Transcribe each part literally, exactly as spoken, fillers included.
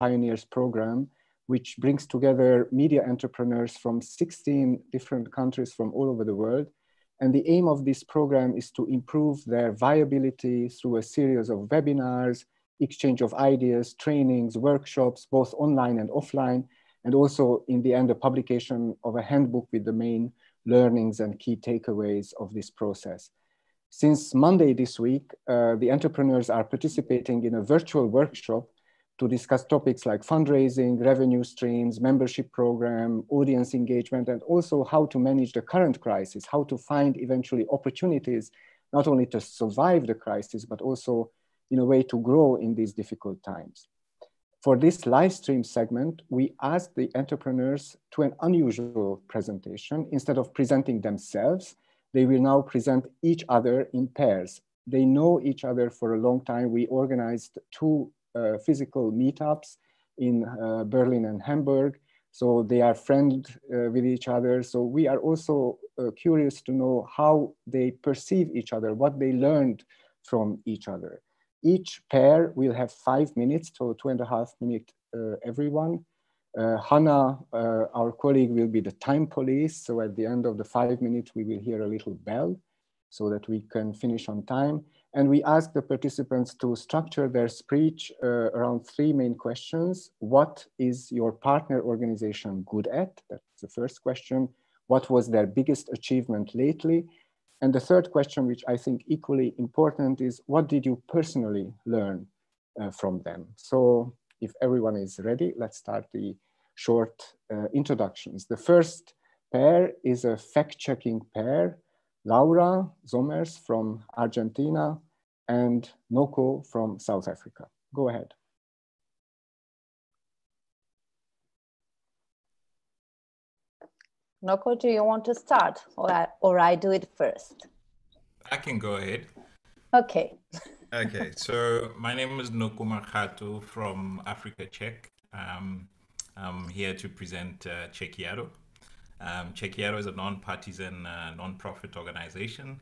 Pioneers program, which brings together media entrepreneurs from sixteen different countries from all over the world. And the aim of this program is to improve their viability through a series of webinars, exchange of ideas, trainings, workshops, both online and offline, and also in the end, the publication of a handbook with the main learnings and key takeaways of this process. Since Monday this week, uh, the entrepreneurs are participating in a virtual workshop to discuss topics like fundraising, revenue streams, membership program, audience engagement, and also how to manage the current crisis, how to find eventually opportunities, not only to survive the crisis, but also in a way to grow in these difficult times. For this live stream segment, we asked the entrepreneurs to an unusual presentation. Instead of presenting themselves, they will now present each other in pairs. They know each other for a long time. We organized two uh, physical meetups in uh, Berlin and Hamburg. So they are friends uh, with each other. So we are also uh, curious to know how they perceive each other, what they learned from each other. Each pair will have five minutes, so two and a half minutes uh, everyone. Uh, Hannah, uh, our colleague, will be the time police. So at the end of the five minutes, we will hear a little bell so that we can finish on time. And we ask the participants to structure their speech uh, around three main questions. What is your partner organization good at? That's the first question. What was their biggest achievement lately? And the third question, which I think equally important, is what did you personally learn uh, from them? So if everyone is ready, let's start the short uh, introductions. The first pair is a fact-checking pair, Laura Somers from Argentina and Noko from South Africa. Go ahead. Noko, do you want to start, or I, or I do it first? I can go ahead. Okay. Okay, so my name is Noko Markhatu from Africa Check. Um, I'm here to present uh, Chequeado. Um, Chequeado is a non-partisan, uh, non-profit organization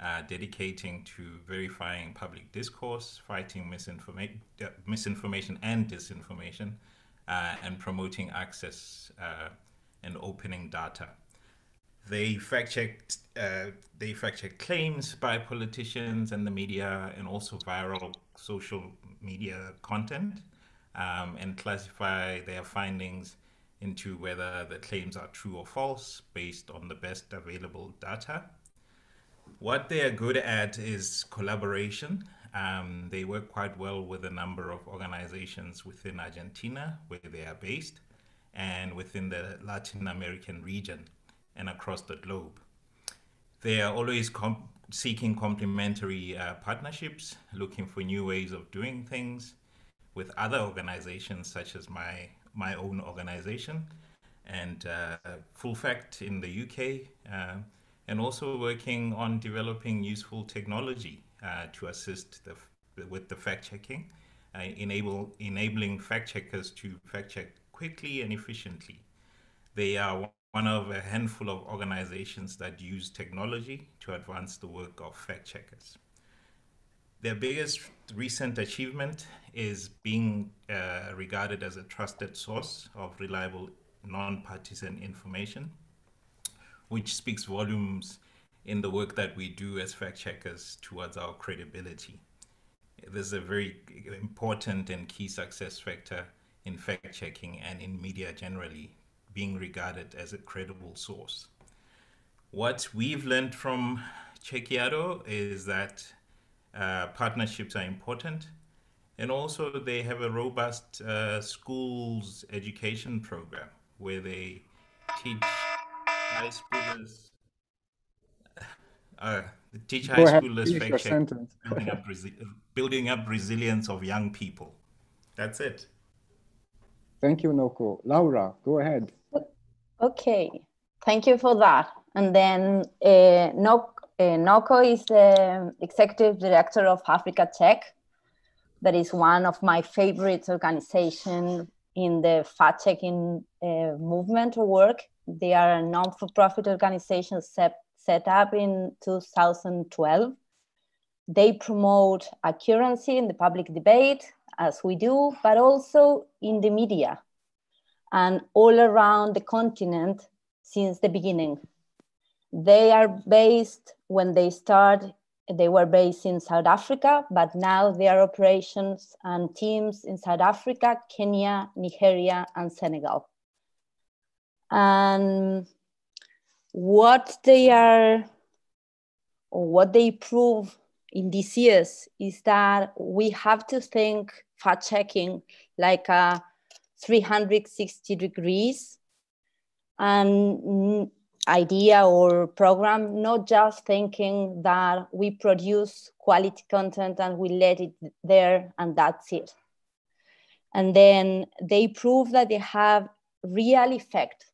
uh, dedicating to verifying public discourse, fighting misinformation, misinformation and disinformation, uh, and promoting access uh, and opening data. They fact-checked uh, they fact-checked claims by politicians and the media, and also viral social media content, um, and classify their findings into whether the claims are true or false based on the best available data. What they are good at is collaboration. Um, they work quite well with a number of organizations within Argentina, where they are based, and within the Latin American region and across the globe. They are always com seeking complementary uh, partnerships, looking for new ways of doing things with other organizations such as my, my own organization and uh, Full Fact in the U K, uh, and also working on developing useful technology uh, to assist the f with the fact-checking, uh, enable enabling fact-checkers to fact-check quickly and efficiently. They are one of a handful of organizations that use technology to advance the work of fact checkers. Their biggest recent achievement is being uh, regarded as a trusted source of reliable non-partisan information, which speaks volumes in the work that we do as fact checkers towards our credibility. This is a very important and key success factor in fact-checking and in media generally, being regarded as a credible source. What we've learned from Chequeado is that uh, partnerships are important, and also they have a robust uh, schools education program where they teach high schoolers, uh, teach high schoolers fact-check, building up building up resilience of young people. That's it. Thank you, Noko. Laura, go ahead. Okay, thank you for that. And then uh, Nok uh, Noko is the executive director of Africa Check. That is one of my favorite organizations in the fact-checking uh, movement or work. They are a non-for-profit organization set, set up in two thousand twelve. They promote accuracy in the public debate, as we do, but also in the media and all around the continent since the beginning. They are based, when they start, they were based in South Africa, but now their operations and teams in South Africa, Kenya, Nigeria, and Senegal. And what they are, or what they prove in these years, is that we have to think fact-checking like a three hundred sixty degrees and idea or program, not just thinking that we produce quality content and we let it there and that's it. And then they prove that they have real effect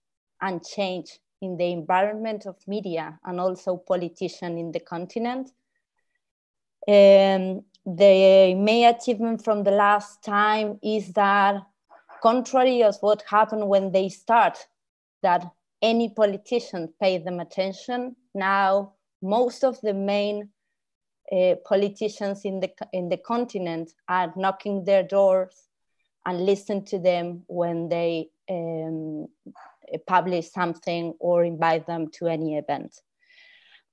and change in the environment of media and also politicians in the continent. Um, the main achievement from the last time is that, contrary to what happened when they start, that any politician paid them attention, now most of the main uh, politicians in the, in the continent are knocking their doors and listen to them when they um, publish something or invite them to any event.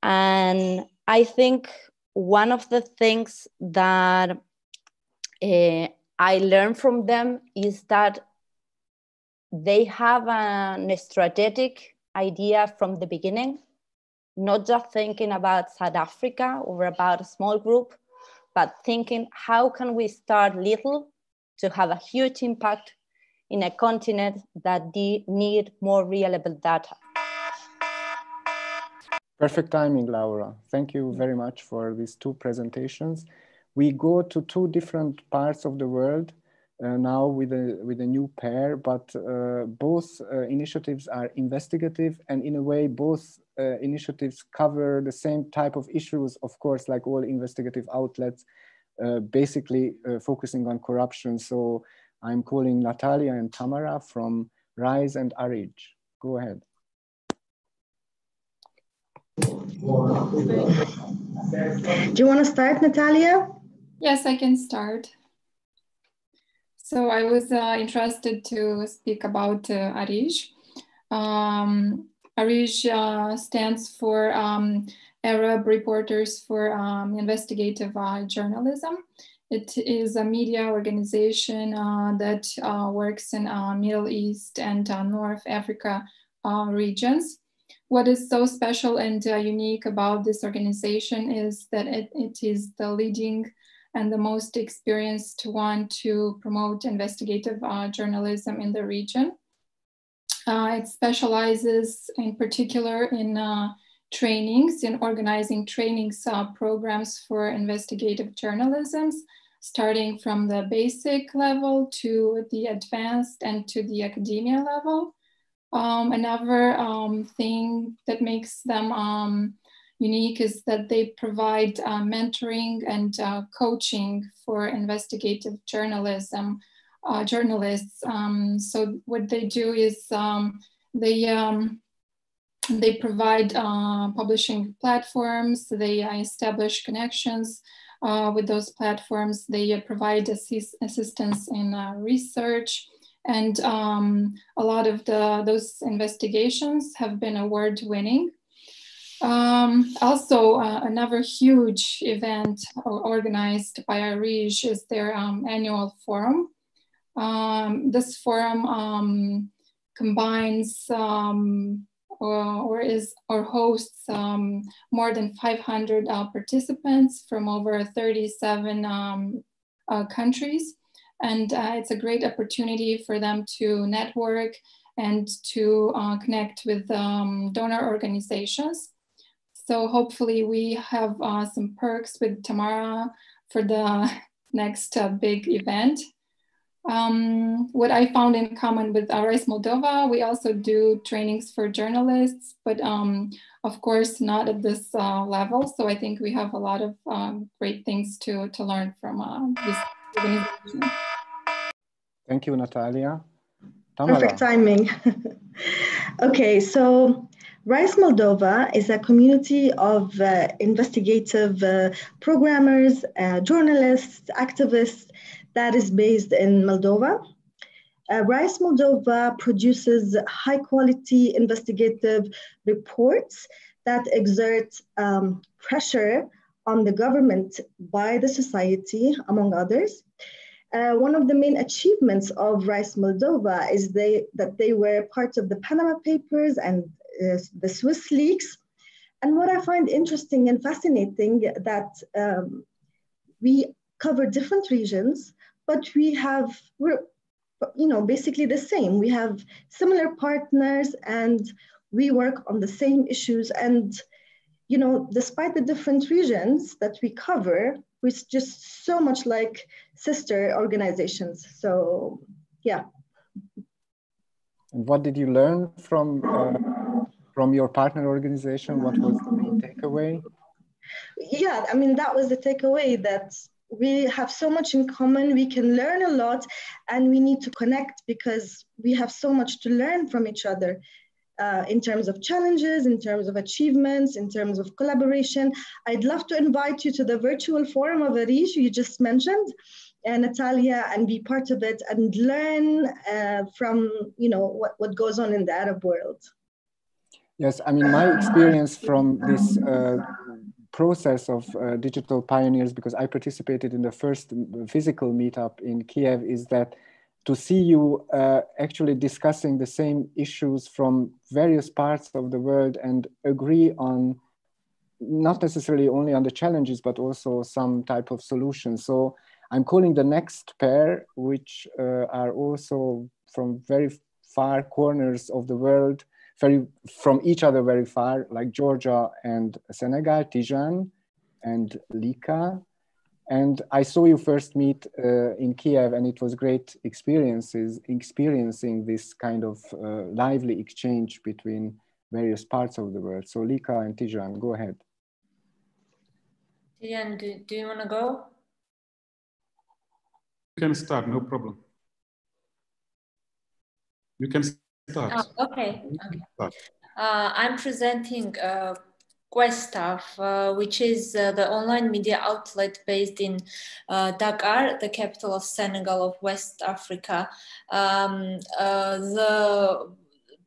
And I think one of the things that uh, I learned from them is that they have an strategic idea from the beginning, not just thinking about South Africa or about a small group, but thinking how can we start little to have a huge impact in a continent that need more reliable data. Perfect timing, Laura. Thank you very much for these two presentations. We go to two different parts of the world uh, now with a, with a new pair, but uh, both uh, initiatives are investigative, and in a way both uh, initiatives cover the same type of issues, of course, like all investigative outlets, uh, basically uh, focusing on corruption. So I'm calling Natalia and Tamara from RISE and ARIJ. Go ahead. Do you want to start, Natalia? Yes, I can start. So I was uh, interested to speak about uh, ARIJ. Um, ARIJ uh, stands for um, Arab Reporters for um, Investigative uh, Journalism. It is a media organization uh, that uh, works in uh, Middle East and uh, North Africa uh, regions. What is so special and uh, unique about this organization is that it, it is the leading and the most experienced one to promote investigative uh, journalism in the region. Uh, it specializes in particular in uh, trainings, in organizing trainings uh, programs for investigative journalism, starting from the basic level to the advanced and to the academia level. Um, another um, thing that makes them um, unique is that they provide uh, mentoring and uh, coaching for investigative journalism, uh, journalists. Um, so what they do is um, they, um, they provide uh, publishing platforms, they establish connections uh, with those platforms, they provide assist assistance in uh, research. And um, a lot of the, those investigations have been award-winning. Um, also, uh, another huge event organized by ARIJ is their um, annual forum. Um, this forum um, combines um, or, or, is, or hosts um, more than five hundred uh, participants from over thirty-seven um, uh, countries. And uh, it's a great opportunity for them to network and to uh, connect with um, donor organizations. So hopefully we have uh, some perks with Tamara for the next uh, big event. Um, what I found in common with RISE Moldova, we also do trainings for journalists, but um, of course not at this uh, level. So I think we have a lot of um, great things to, to learn from uh, this organization. Thank you, Natalia. Tamara. Perfect timing. Okay, so RISE Moldova is a community of uh, investigative uh, programmers, uh, journalists, activists that is based in Moldova. Uh, RISE Moldova produces high quality investigative reports that exert um, pressure on the government by the society, among others. Uh, one of the main achievements of RISE Moldova is they, that they were part of the Panama Papers and uh, the Swiss Leaks. And what I find interesting and fascinating that um, we cover different regions, but we have, we're, you know, basically the same. We have similar partners and we work on the same issues. And, you know, despite the different regions that we cover, we're just so much like sister organizations. So, yeah. And what did you learn from, uh, from your partner organization? What was the main takeaway? Yeah, I mean, that was the takeaway, that we have so much in common, we can learn a lot, and we need to connect because we have so much to learn from each other uh, in terms of challenges, in terms of achievements, in terms of collaboration. I'd love to invite you to the virtual forum of ARIJ you just mentioned, and Natalia, and be part of it and learn uh, from, you know, what, what goes on in the Arab world. Yes, I mean, my experience from this uh, process of uh, Digital Pioneers, because I participated in the first physical meetup in Kiev, is that to see you uh, actually discussing the same issues from various parts of the world and agree on not necessarily only on the challenges, but also some type of solution. So I'm calling the next pair, which uh, are also from very far corners of the world, Very, from each other very far, like Georgia and Senegal, Tijan and Lika. And I saw you first meet uh, in Kiev, and it was great experiences, experiencing this kind of uh, lively exchange between various parts of the world. So Lika and Tijan, go ahead. Tijan, do, do you want to go? You can start, no problem. You can start. Oh, okay. okay. Uh, I'm presenting uh, Ouestaf, uh, which is uh, the online media outlet based in uh, Dakar, the capital of Senegal of West Africa. Um, uh, the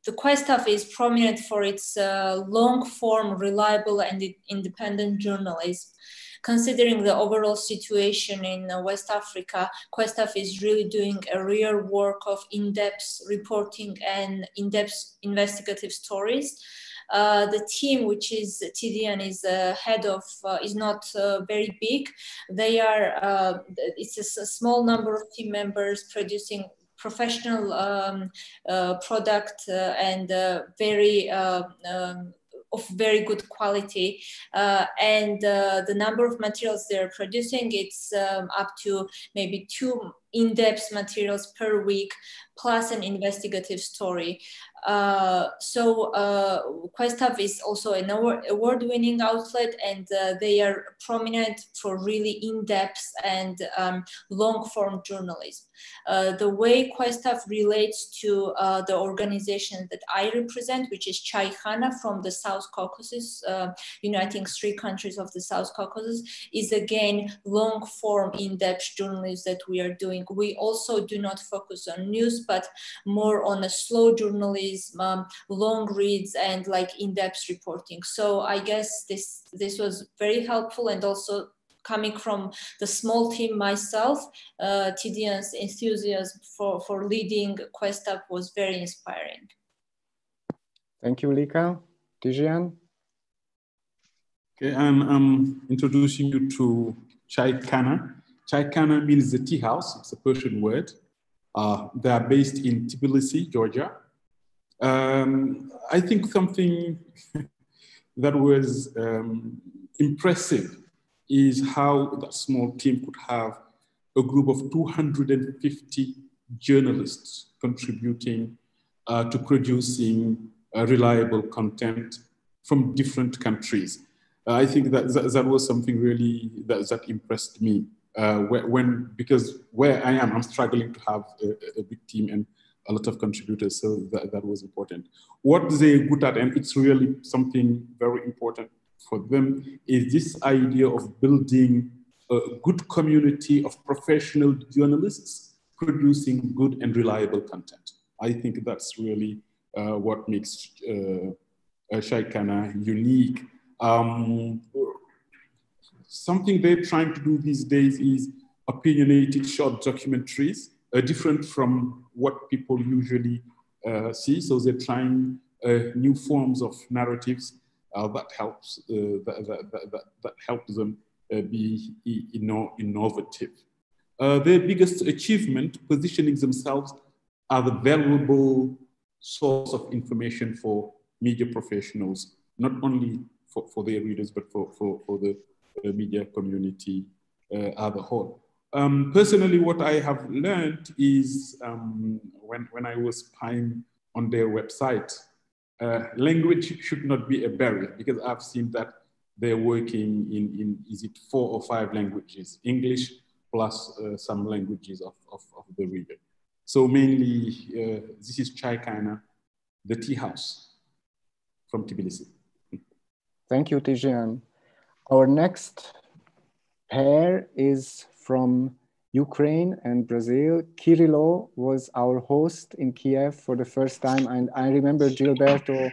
The Ouestaf is prominent for its uh, long-form, reliable, and independent journalism. Considering the overall situation in uh, West Africa, Ouestaf is really doing a real work of in-depth reporting and in-depth investigative stories. Uh, the team, which is Tijan, is uh, head of, uh, is not uh, very big. They are, uh, it's a, a small number of team members producing professional um, uh, product uh, and uh, very uh, um, of very good quality, uh, and uh, the number of materials they're producing, it's um, up to maybe two in-depth materials per week, plus an investigative story. Uh, so uh, Ouestaf is also an award-winning outlet, and uh, they are prominent for really in-depth and um, long-form journalism. Uh, the way Ouestaf relates to uh, the organization that I represent, which is Chai Khana from the South Caucasus, uh, uniting three countries of the South Caucasus, is again long-form, in-depth journalism that we are doing. We also do not focus on news, but more on a slow journalism, um, long reads, and like in-depth reporting. So I guess this this was very helpful, and also coming from the small team myself, uh, Tijan's enthusiasm for, for leading Ouestaf was very inspiring. Thank you, Lika. Tijan? Okay, I'm, I'm introducing you to Chai Khana. Chai Khana means the tea house. It's a Persian word. Uh, they are based in Tbilisi, Georgia. Um, I think something that was um, impressive is how that small team could have a group of two hundred fifty journalists contributing uh, to producing uh, reliable content from different countries. Uh, I think that, that that was something really that, that impressed me. Uh, when, because where I am, I'm struggling to have a, a big team and a lot of contributors, so that, that was important. What they're good at, and it's really something very important for them, is this idea of building a good community of professional journalists producing good and reliable content. I think that's really uh, what makes uh, Chai Khana unique. Um, something they're trying to do these days is opinionated short documentaries, uh, different from what people usually uh, see. So they're trying uh, new forms of narratives uh, that helps uh, that, that, that, that help them uh, be inno innovative. Uh, their biggest achievement, positioning themselves as a valuable source of information for media professionals, not only for, for their readers, but for, for, for the uh, media community uh, as a whole. Um, personally, what I have learned is um, when, when I was spying on their website, uh, language should not be a barrier, because I've seen that they're working in, in is it four or five languages, English plus uh, some languages of, of, of the region. So mainly, uh, this is Chai Khana, the tea house from Tbilisi. Thank you, Tijan. Our next pair is from Ukraine and Brazil. Kirilo was our host in Kiev for the first time. And I remember Gilberto,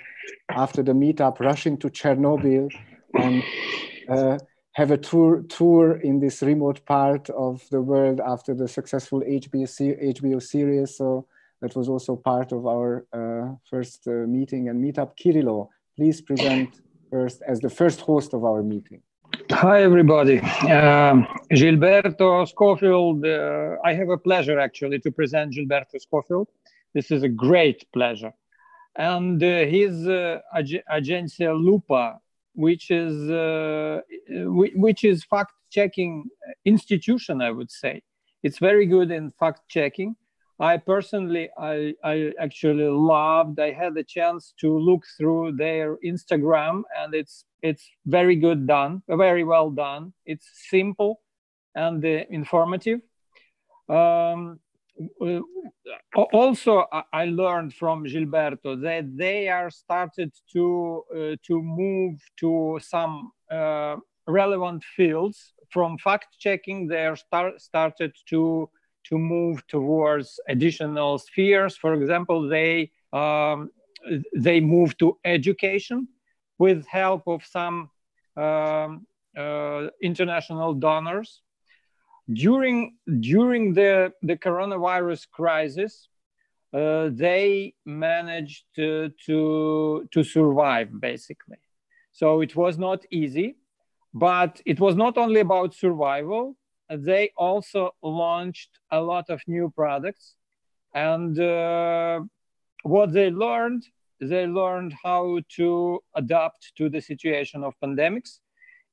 after the meetup, rushing to Chernobyl and uh, have a tour, tour in this remote part of the world after the successful H B O series. So that was also part of our uh, first uh, meeting and meetup. Kirilo, please present first as the first host of our meeting. Hi, everybody. Um, Gilberto Scofield. Uh, I have a pleasure, actually, to present Gilberto Scofield. This is a great pleasure. And uh, his uh, Ag Agencia Lupa, which is uh, which is fact-checking institution, I would say. It's very good in fact-checking. I personally, I, I actually loved, I had the chance to look through their Instagram, and it's it's very good done, very well done. It's simple and uh, informative. Um, also, I learned from Gilberto that they are started to uh, to move to some uh, relevant fields. From fact checking, they are start, started to to move towards additional spheres. For example, they um, they moved to education with help of some um, uh, international donors. During, during the, the coronavirus crisis, uh, they managed to, to, to survive, basically. So it was not easy, but it was not only about survival. They also launched a lot of new products. And uh, what they learned, they learned how to adapt to the situation of pandemics.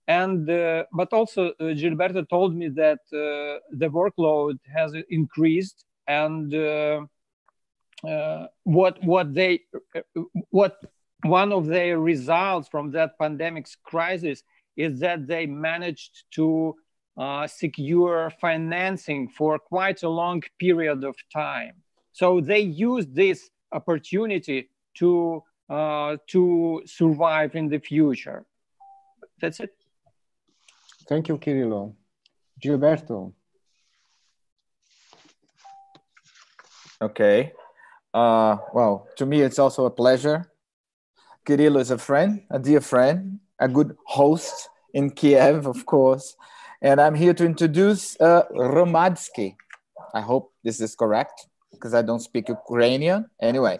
And, uh, but also uh, Gilberto told me that uh, the workload has increased, and uh, uh, what, what, they, what one of their results from that pandemic crisis is that they managed to uh, secure financing for quite a long period of time. So they used this opportunity to, uh, to survive in the future. That's it. Thank you, Kirilo. Gilberto. Okay. Uh, well, to me, it's also a pleasure. Kirilo is a friend, a dear friend, a good host in Kiev, of course. And I'm here to introduce uh, Hromadske. I hope this is correct, because I don't speak Ukrainian. Anyway,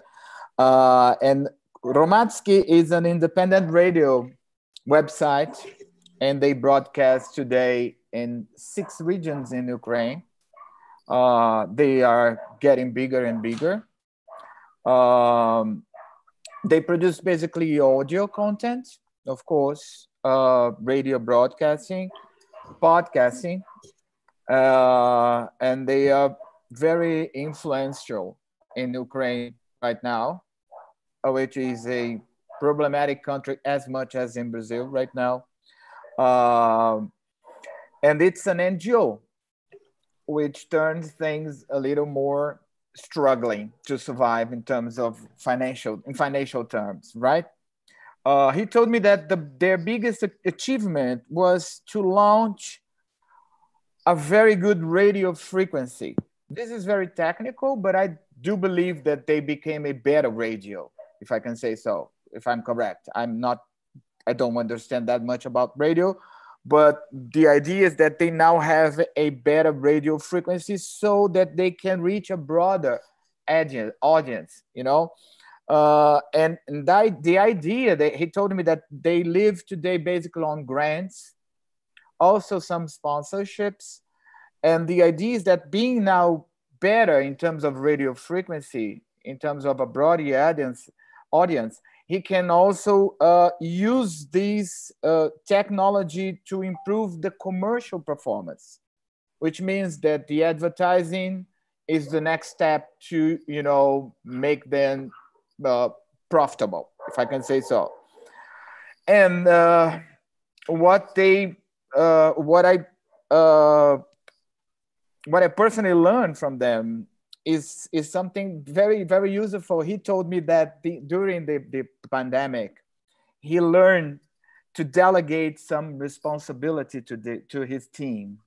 uh, and Hromadske is an independent radio website, and they broadcast today in six regions in Ukraine. Uh, they are getting bigger and bigger. Um, they produce basically audio content, of course, uh, radio broadcasting, podcasting, uh, and they are very influential in Ukraine right now, which is a problematic country as much as in Brazil right now. Uh, and it's an N G O, which turns things a little more struggling to survive in terms of financial, in financial terms, right? Uh, he told me that the, their biggest achievement was to launch a very good radio frequency. This is very technical, but I do believe that they became a better radio, if I can say so, if I'm correct. I'm not, I don't understand that much about radio, but the idea is that they now have a better radio frequency so that they can reach a broader audience, you know? Uh, and and that, the idea, that he told me that they live today basically on grants, also some sponsorships. And the idea is that being now better in terms of radio frequency, in terms of a broader audience, audience he can also uh, use this uh, technology to improve the commercial performance, which means that the advertising is the next step to, you know, make them uh, profitable, if I can say so. And uh, what they, uh, what I, uh, what I personally learned from them is, is something very, very useful. He told me that the, during the, the pandemic, he learned to delegate some responsibility to, the, to his team.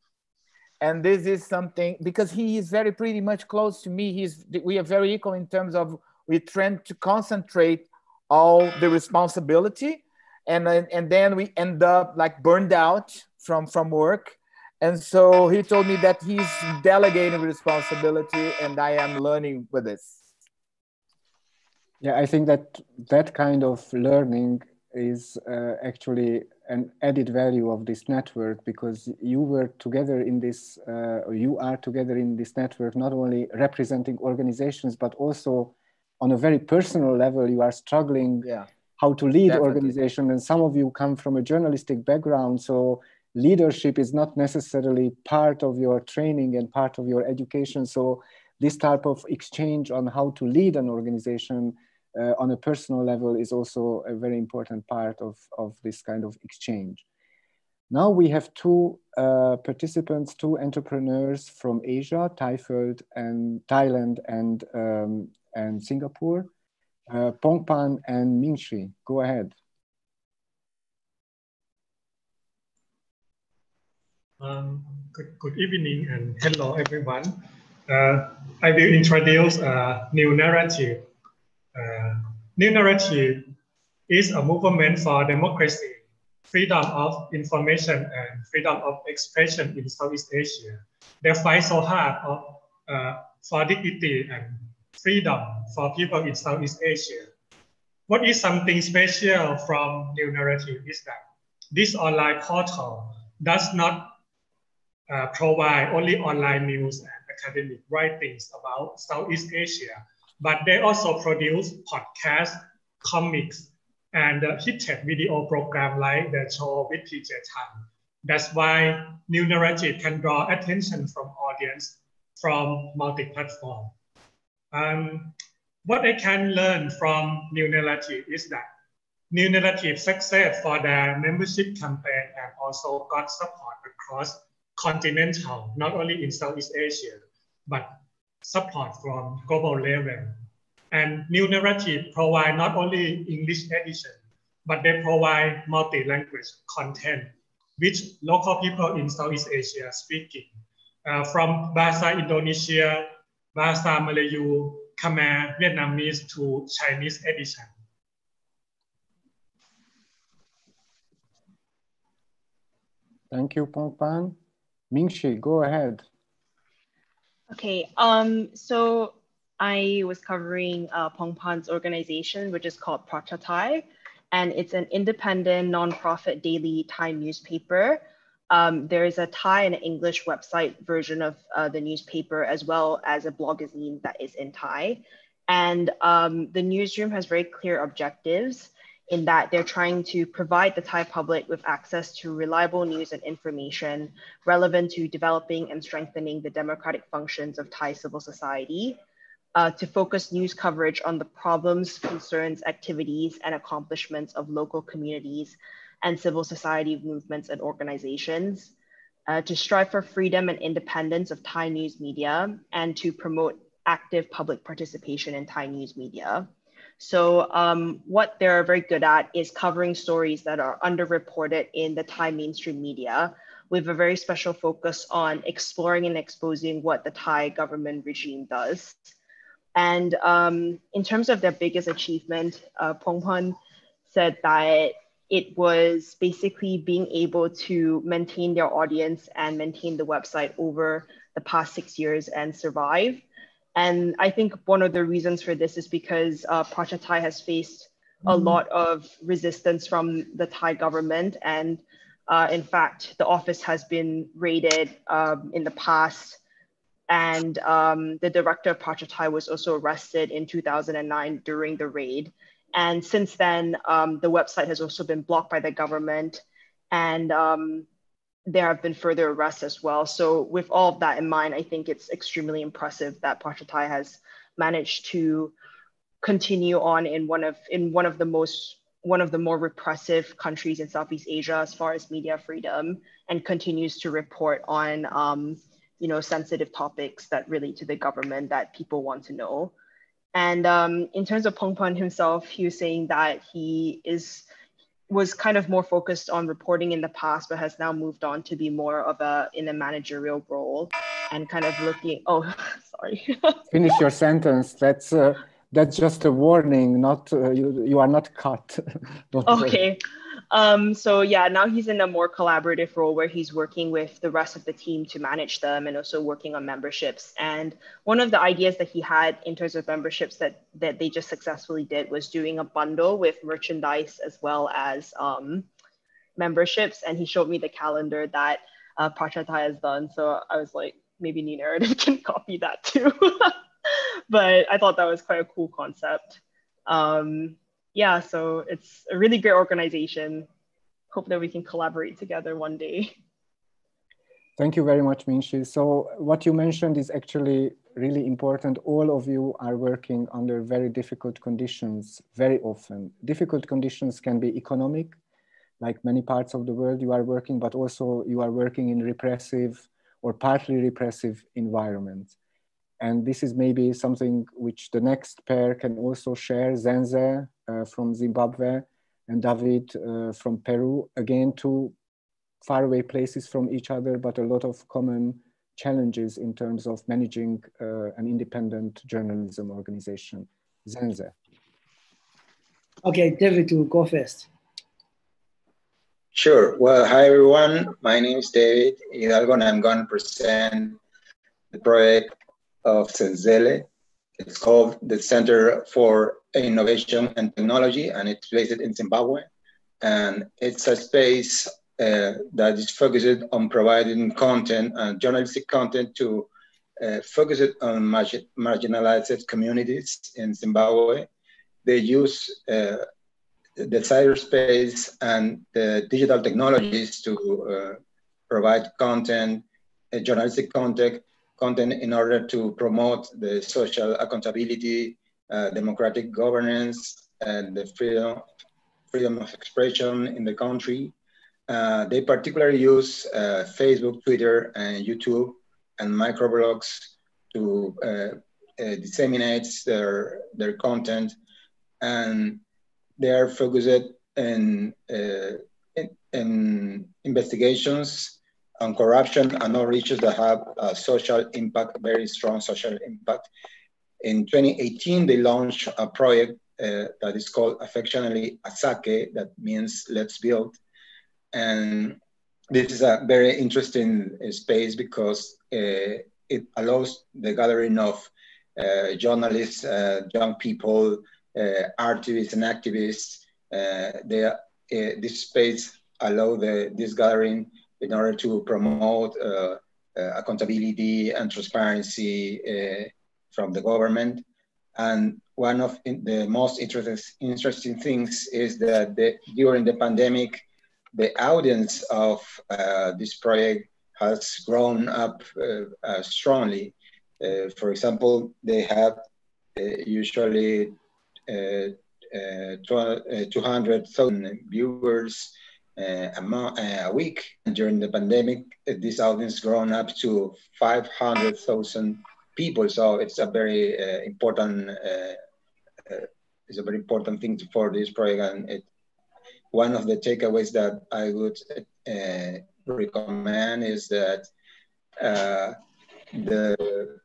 And this is something, because he is very pretty much close to me. He's, we are very equal in terms of, we tend to concentrate all the responsibility. And, and then we end up like burned out from, from work. And so he told me that he's delegating responsibility, and I am learning with this. Yeah, I think that that kind of learning is uh, actually an added value of this network, because you were together in this, uh, you are together in this network, not only representing organizations, but also on a very personal level, you are struggling yeah. how to lead organizations. And some of you come from a journalistic background, so leadership is not necessarily part of your training and part of your education. So this type of exchange on how to lead an organization uh, on a personal level is also a very important part of, of this kind of exchange. Now we have two uh, participants, two entrepreneurs from Asia, Taifeld and Thailand and, um, and Singapore, uh, Pongpan and Mingxi. Go ahead. Um, good, good evening and hello everyone. Uh, I will introduce a new narrative. Uh, New Narrative is a movement for democracy, freedom of information and freedom of expression in Southeast Asia. They fight so hard of, uh, for dignity and freedom for people in Southeast Asia. What is something special from New Narrative is that this online portal does not Uh, provide only online news and academic writings about Southeast Asia, but they also produce podcasts, comics, and uh, hit-tech video program like the show with P J Tan. That's why New Narrative can draw attention from audience from multi-platform. Um, what I can learn from New Narrative is that New Narrative success for their membership campaign and also got support across continental, not only in Southeast Asia, but support from global level. And New Narrative provide not only English edition, but they provide multi-language content, which local people in Southeast Asia speaking, uh, from Bahasa Indonesia, Bahasa Malayu, Khmer, Vietnamese to Chinese edition. Thank you, Pongpan. Mingxi, go ahead. Okay, um, so I was covering uh, Pongpan's organization, which is called Prachatai, and it's an independent nonprofit daily Thai newspaper. Um, there is a Thai and English website version of uh, the newspaper, as well as a blogazine that is in Thai. And um, the newsroom has very clear objectives in that they're trying to provide the Thai public with access to reliable news and information relevant to developing and strengthening the democratic functions of Thai civil society, uh, to focus news coverage on the problems, concerns, activities, and accomplishments of local communities and civil society movements and organizations, uh, to strive for freedom and independence of Thai news media, and to promote active public participation in Thai news media. So um, what they're very good at is covering stories that are underreported in the Thai mainstream media, we have a very special focus on exploring and exposing what the Thai government regime does. And um, in terms of their biggest achievement, uh, Pongpon said that it was basically being able to maintain their audience and maintain the website over the past six years and survive. And I think one of the reasons for this is because uh, Prachatai has faced a lot of resistance from the Thai government. And uh, in fact, the office has been raided um, in the past. And um, the director of Prachatai was also arrested in two thousand nine during the raid. And since then, um, the website has also been blocked by the government. And um, there have been further arrests as well. So with all of that in mind, I think it's extremely impressive that Prachatai has managed to continue on in one of in one of the most one of the more repressive countries in Southeast Asia as far as media freedom, and continues to report on um, you know sensitive topics that relate to the government that people want to know. And um, in terms of Pongpon himself, he was saying that he is was kind of more focused on reporting in the past, but has now moved on to be more of a in a managerial role, and kind of looking. Oh, sorry. Finish your sentence. That's. Uh... That's just a warning, not uh, you, you are not cut. Don't okay. Um, so yeah, now he's in a more collaborative role where he's working with the rest of the team to manage them and also working on memberships. And one of the ideas that he had in terms of memberships that, that they just successfully did was doing a bundle with merchandise as well as um, memberships. And he showed me the calendar that uh, Prachatai has done. So I was like, maybe New Narrative can copy that too. But I thought that was quite a cool concept. Um, yeah, so it's a really great organization. Hope that we can collaborate together one day. Thank you very much, Minshi. So what you mentioned is actually really important. All of you are working under very difficult conditions, very often. Difficult conditions can be economic, like many parts of the world you are working, but also you are working in repressive or partly repressive environments. And this is maybe something which the next pair can also share, Zenze uh, from Zimbabwe and David uh, from Peru. Again, two faraway places from each other, but a lot of common challenges in terms of managing uh, an independent journalism organization. Zenze. Okay, David will go first. Sure. Well, hi, everyone. My name is David Hidalgo, and I'm going to present the project of Zenzele. It's called the Center for Innovation and Technology, and it's based in Zimbabwe. And it's a space uh, that is focused on providing content and uh, journalistic content to uh, focus it on margin marginalized communities in Zimbabwe. They use uh, the cyberspace and the digital technologies to uh, provide content, uh, journalistic content, content in order to promote the social accountability, uh, democratic governance, and the freedom, freedom of expression in the country. Uh, they particularly use uh, Facebook, Twitter, and YouTube, and microblogs to uh, uh, disseminate their, their content. And they are focused in, uh, in, in investigations on corruption and all issues that have a social impact, very strong social impact. In twenty eighteen, they launched a project uh, that is called affectionately Asakhe, that means let's build. And this is a very interesting space because uh, it allows the gathering of uh, journalists, uh, young people, uh, artists and activists. Uh, they, uh, this space allows the, this gathering in order to promote uh, uh, accountability and transparency uh, from the government. And one of the most interesting things is that the, during the pandemic, the audience of uh, this project has grown up uh, uh, strongly. Uh, for example, they have uh, usually uh, uh, two hundred thousand viewers Uh, a, month, uh, a week. And during the pandemic, uh, this audience grown up to five hundred thousand people. So it's a very uh, important, uh, uh, it's a very important thing for this program. It, one of the takeaways that I would uh, recommend is that uh, the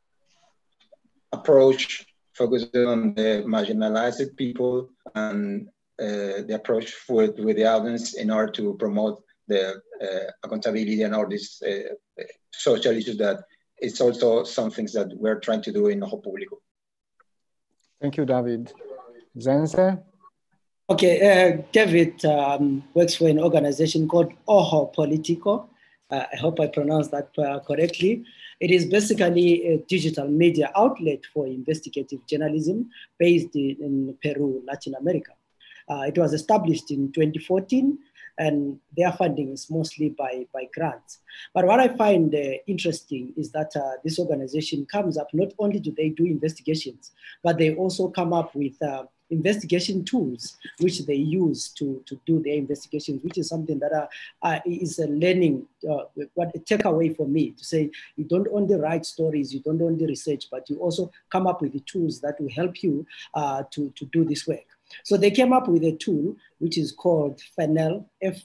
approach focuses on the marginalized people, and uh, the approach with, with the audience in order to promote the uh, accountability and all these uh, social issues, that it's also some things that we're trying to do in Ojo Público. Thank you, David. Zenze? Okay, uh, David um, works for an organization called Ojo Politico. Uh, I hope I pronounced that uh, correctly. It is basically a digital media outlet for investigative journalism based in, in Peru, Latin America. Uh, it was established in twenty fourteen, and their funding is mostly by, by grants. But what I find uh, interesting is that uh, this organization comes up, not only do they do investigations, but they also come up with uh, investigation tools, which they use to, to do their investigations, which is something that uh, uh, is a learning, uh, what a takeaway for me, to say, you don't only write stories, you don't only research, but you also come up with the tools that will help you uh, to, to do this work. So they came up with a tool which is called FUNES, F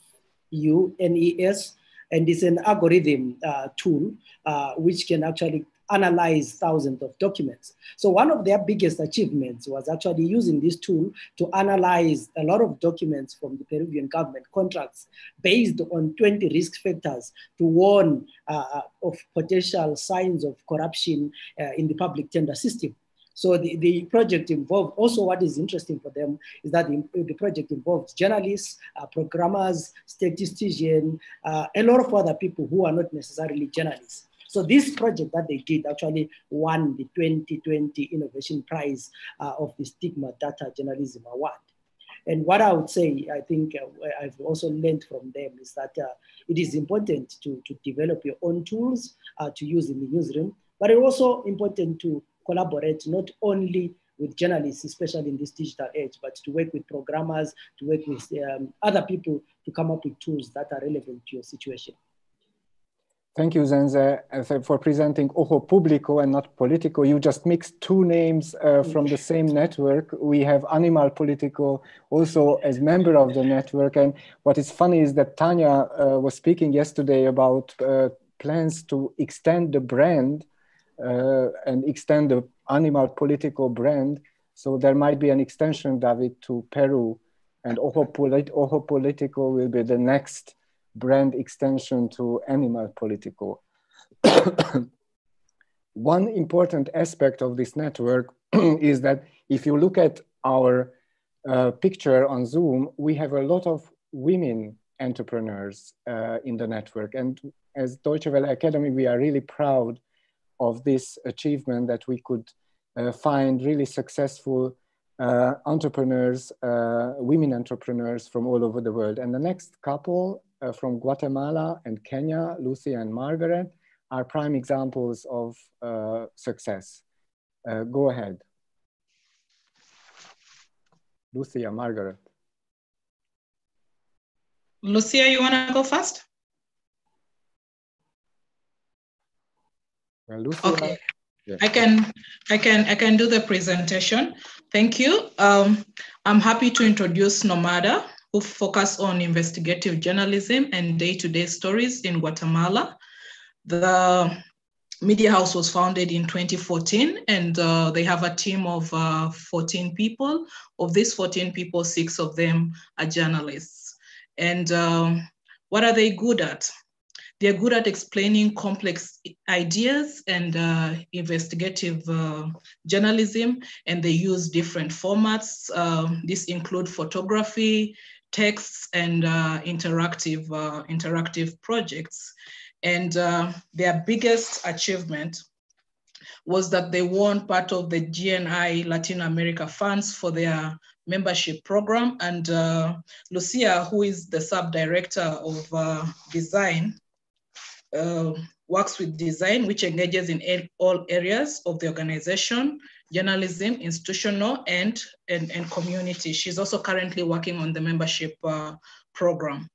U N E S, and it's an algorithm uh, tool uh, which can actually analyze thousands of documents. So one of their biggest achievements was actually using this tool to analyze a lot of documents from the Peruvian government contracts based on twenty risk factors to warn uh, of potential signs of corruption uh, in the public tender system. So the, the project involved, also what is interesting for them is that the, the project involves journalists, uh, programmers, statisticians, uh, a lot of other people who are not necessarily journalists. So this project that they did actually won the twenty twenty Innovation Prize uh, of the Stigma Data Journalism Award. And what I would say, I think uh, I've also learned from them is that uh, it is important to, to develop your own tools uh, to use in the newsroom, but it's also important to collaborate not only with journalists, especially in this digital age, but to work with programmers, to work with um, other people to come up with tools that are relevant to your situation. Thank you, Zenze, for presenting Ojo Público and not Politico. You just mixed two names uh, from the same network. We have Animal Politico also as member of the network. And what is funny is that Tanya uh, was speaking yesterday about uh, plans to extend the brand Uh, and extend the Animal Politico brand. So there might be an extension, David, to Peru, and Ojo, Polit Ojo Politico will be the next brand extension to Animal Politico. One important aspect of this network is that if you look at our uh, picture on Zoom, we have a lot of women entrepreneurs uh, in the network. And as Deutsche Welle Academy, we are really proud of this achievement, that we could uh, find really successful uh, entrepreneurs, uh, women entrepreneurs from all over the world. And the next couple uh, from Guatemala and Kenya, Lucy and Margaret, are prime examples of uh, success. Uh, go ahead. Lucia, Margaret. Lucia, you wanna go first? Okay, yeah. I can, I can, I can do the presentation. Thank you. Um, I'm happy to introduce Nomada, who focus on investigative journalism and day-to-day stories in Guatemala. The media house was founded in twenty fourteen, and uh, they have a team of uh, fourteen people. Of these fourteen people, six of them are journalists. And um, what are they good at? They're good at explaining complex ideas and uh, investigative uh, journalism, and they use different formats. Uh, this includes photography, texts, and uh, interactive, uh, interactive projects. And uh, their biggest achievement was that they won part of the G N I Latin America funds for their membership program. And uh, Lucia, who is the sub-director of uh, design, Uh, works with design, which engages in all areas of the organization, journalism, institutional, and, and, and community. She's also currently working on the membership uh, program.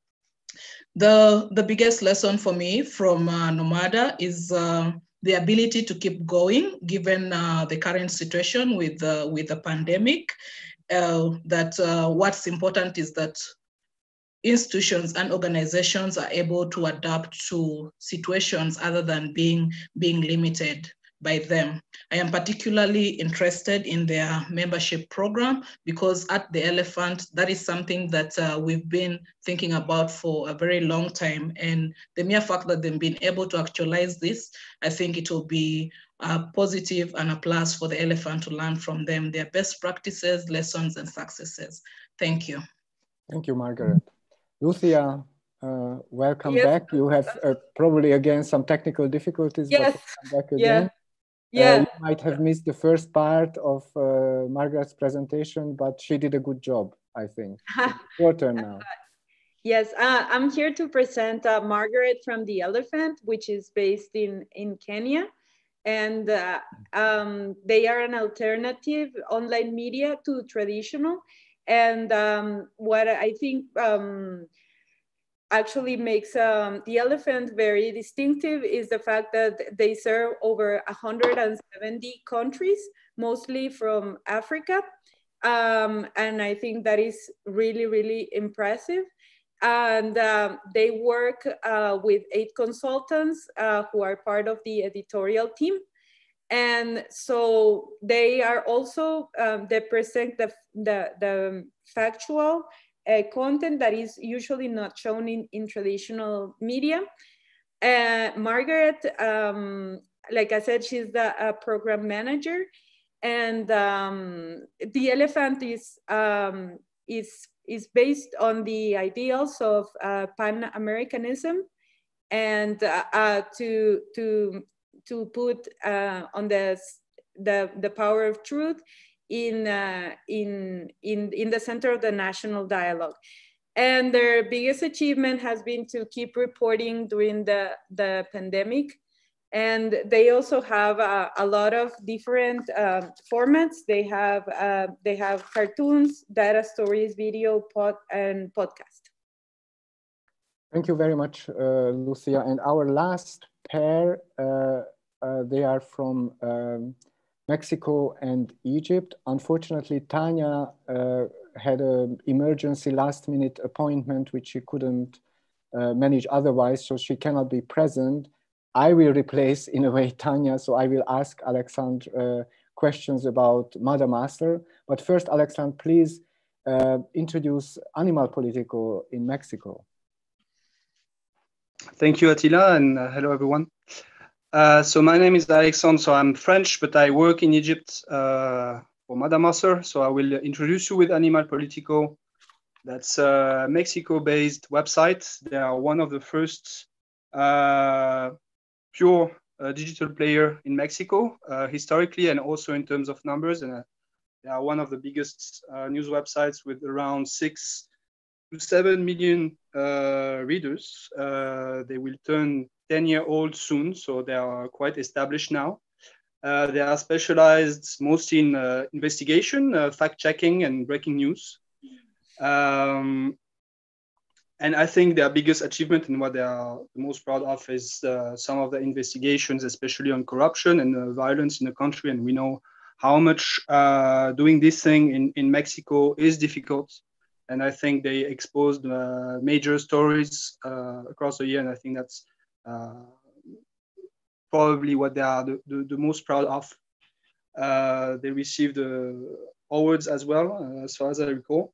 The, the biggest lesson for me from uh, Nomada is uh, the ability to keep going, given uh, the current situation with, uh, with the pandemic, uh, that uh, what's important is that institutions and organizations are able to adapt to situations other than being, being limited by them. I am particularly interested in their membership program, because at The Elephant, that is something that uh, we've been thinking about for a very long time. And the mere fact that they've been able to actualize this, I think it will be a positive and a plus for The Elephant to learn from them, their best practices, lessons, and successes. Thank you. Thank you, Margaret. Lucia, uh, welcome yes. back. You have uh, probably again some technical difficulties. Yes. But come back again. Yeah. Yeah. Uh, you might have missed the first part of uh, Margaret's presentation, but she did a good job, I think. Your turn now. Yes, uh, I'm here to present uh, Margaret from The Elephant, which is based in, in Kenya. And uh, um, they are an alternative online media to traditional. And um, what I think um, actually makes um, The Elephant very distinctive is the fact that they serve over one hundred seventy countries, mostly from Africa. Um, and I think that is really, really impressive. And um, they work uh, with eight consultants uh, who are part of the editorial team. And so they are also, um, they present the, the, the factual Uh, content that is usually not shown in, in traditional media. Uh, Margaret, um, like I said, she's the uh, program manager, and um, The Elephant is, um, is, is based on the ideals of uh, Pan-Americanism, and uh, uh, to, to, to put uh, on the, the, the power of truth in uh, in in in the center of the national dialogue. And their biggest achievement has been to keep reporting during the the pandemic. And they also have uh, a lot of different uh, formats. They have uh, they have cartoons, data stories, video, pod and podcast. Thank you very much, uh, Lucia. And our last pair, uh, uh, they are from um, Mexico and Egypt. Unfortunately, Tanya uh, had an emergency last minute appointment which she couldn't uh, manage otherwise, so she cannot be present. I will replace, in a way, Tanya, so I will ask Alexandre uh, questions about Mada Masr. But first, Alexandre, please uh, introduce Animal Politico in Mexico. Thank you, Attila, and uh, hello, everyone. Uh, so my name is Alexandre, so I'm French, but I work in Egypt uh, for Mada Masr. So I will introduce you with Animal Politico. That's a Mexico-based website. They are one of the first uh, pure uh, digital player in Mexico, uh, historically, and also in terms of numbers. And uh, they are one of the biggest uh, news websites with around six to seven million uh, readers. Uh, they will turn ten year old soon, so they are quite established now. Uh, they are specialized mostly in uh, investigation, uh, fact checking, and breaking news. Um, and I think their biggest achievement and what they are the most proud of is uh, some of the investigations, especially on corruption and uh, violence in the country. And we know how much uh, doing this thing in, in Mexico is difficult. And I think they exposed uh, major stories uh, across the year. And I think that's Uh, probably what they are the, the, the most proud of. Uh, they received uh, awards as well, uh, as far as I recall.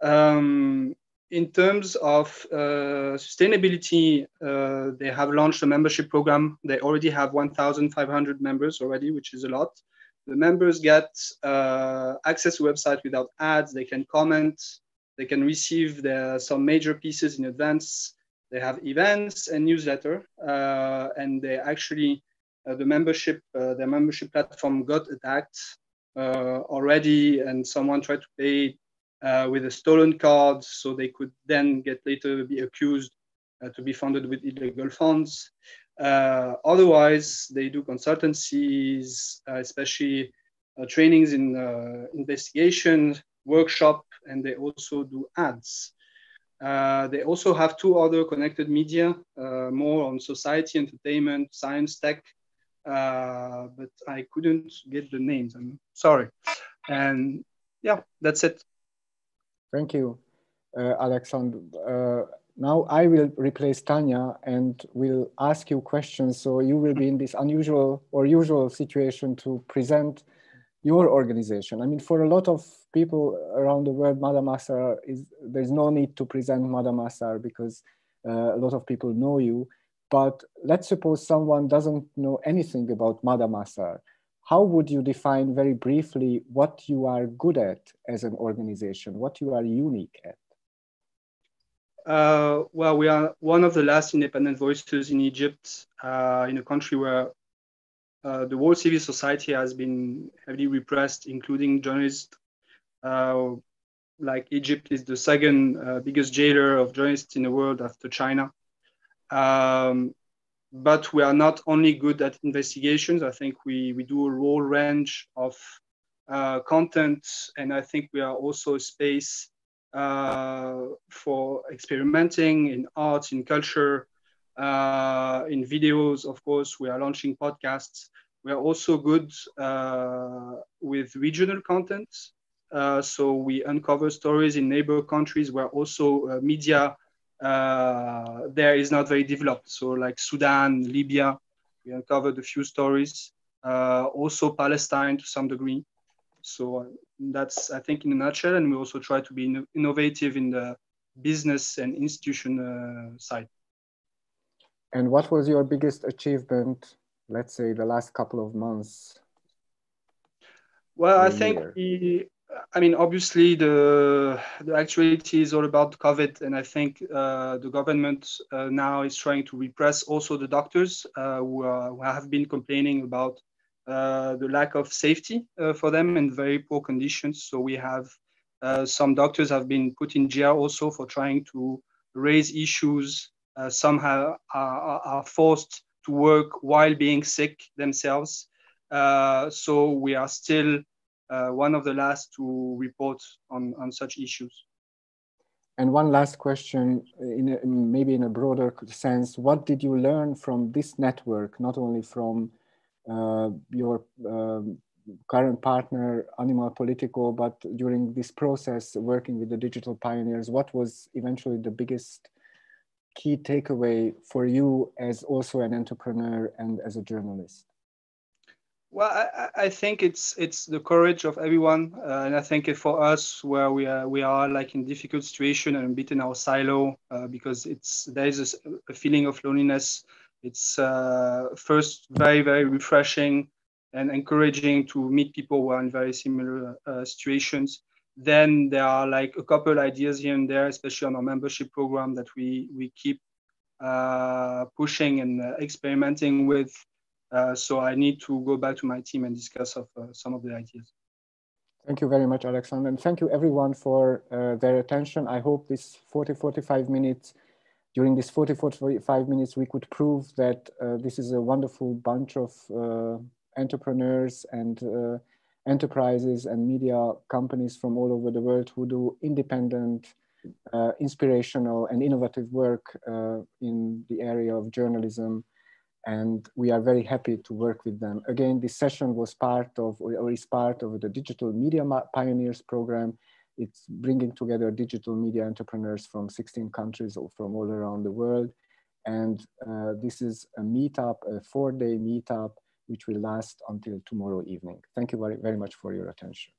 Um, in terms of uh, sustainability, uh, they have launched a membership program. They already have one thousand five hundred members already, which is a lot. The members get uh, access to website without ads. They can comment. They can receive their, some major pieces in advance. They have events and newsletter, uh, and they actually, uh, the membership, uh, their membership platform got attacked uh, already, and someone tried to pay uh, with a stolen card, so they could then get later be accused uh, to be funded with illegal funds. Uh, otherwise, they do consultancies, uh, especially uh, trainings in uh, investigation, workshop, and they also do ads. Uh, they also have two other connected media, uh, more on society, entertainment, science, tech, uh, but I couldn't get the names, I'm sorry. And yeah, that's it. Thank you. uh, Alexander. Uh, now I will replace Tanya and will ask you questions. So you will be in this unusual or usual situation to present your organization. I mean, for a lot of people around the world, Mada Masr is, there's no need to present Mada Masr because uh, a lot of people know you. But let's suppose someone doesn't know anything about Mada Masr. How would you define very briefly what you are good at as an organization, what you are unique at? Uh, well, we are one of the last independent voices in Egypt, uh, in a country where uh, the whole civil society has been heavily repressed, including journalists. Uh, like Egypt is the second uh, biggest jailer of journalists in the world after China. Um, but we are not only good at investigations. I think we, we do a whole range of uh, content, and I think we are also a space uh, for experimenting in art, in culture, uh, in videos, of course. We are launching podcasts. We are also good uh, with regional content. Uh, so we uncover stories in neighbor countries where also uh, media Uh, there is not very developed. So like Sudan, Libya, we uncovered a few stories, uh, also Palestine to some degree. So that's, I think, in a nutshell, and we also try to be innovative in the business and institution uh, side. And what was your biggest achievement, let's say, the last couple of months? Well, I think the I mean, obviously, the, the actuality is all about COVID, and I think uh, the government uh, now is trying to repress also the doctors uh, who, are, who have been complaining about uh, the lack of safety uh, for them and very poor conditions. So we have uh, some doctors have been put in jail also for trying to raise issues. Uh, some have, are, are forced to work while being sick themselves. Uh, so we are still Uh, one of the last to report on, on such issues. And one last question, in a, maybe in a broader sense, what did you learn from this network, not only from uh, your uh, current partner, Animal Politico, but during this process, working with the Digital Pioneers, what was eventually the biggest key takeaway for you as also an entrepreneur and as a journalist? Well, I, I think it's it's the courage of everyone, uh, and I think for us, where we are, we are like in difficult situation and a bit in our silo, uh, because it's there is a, a feeling of loneliness. It's uh, first very very refreshing and encouraging to meet people who are in very similar uh, situations. Then there are like a couple ideas here and there, especially on our membership program, that we we keep uh, pushing and uh, experimenting with. Uh, so I need to go back to my team and discuss of, uh, some of the ideas. Thank you very much, Alexander. And thank you everyone for uh, their attention. I hope this forty, forty-five minutes, during this forty, forty-five minutes, we could prove that uh, this is a wonderful bunch of uh, entrepreneurs and uh, enterprises and media companies from all over the world who do independent, uh, inspirational and innovative work uh, in the area of journalism. And we are very happy to work with them. Again, this session was part of, or is part of the Digital Media Pioneers program. It's bringing together digital media entrepreneurs from sixteen countries or from all around the world. And uh, this is a meetup, a four day meetup, which will last until tomorrow evening. Thank you very, very much for your attention.